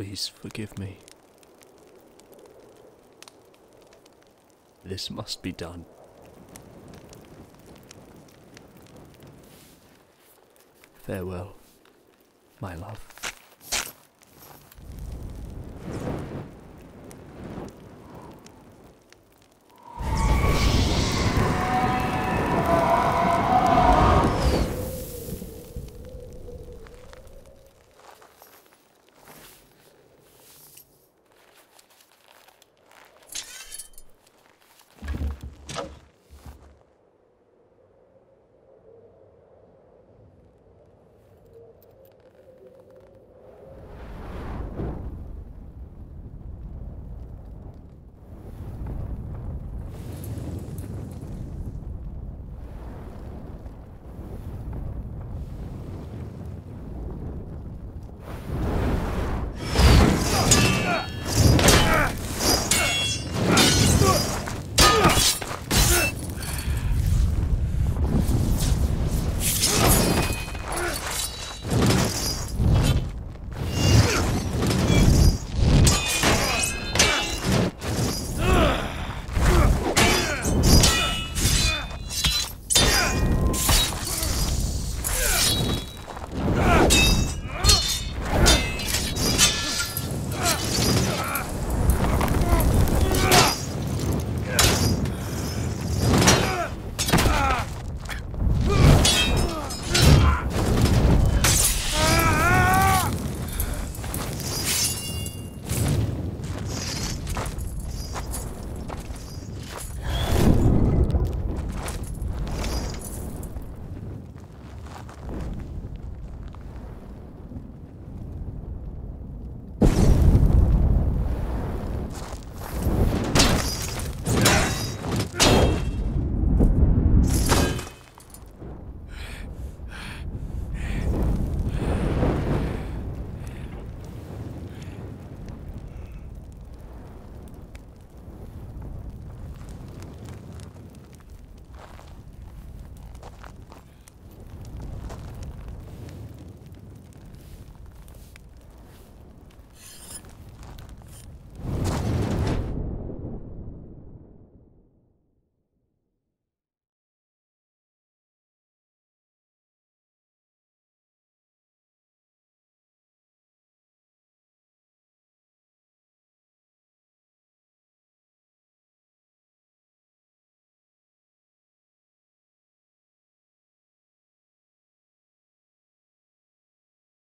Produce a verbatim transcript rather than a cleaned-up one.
Please forgive me. This must be done. Farewell, my love.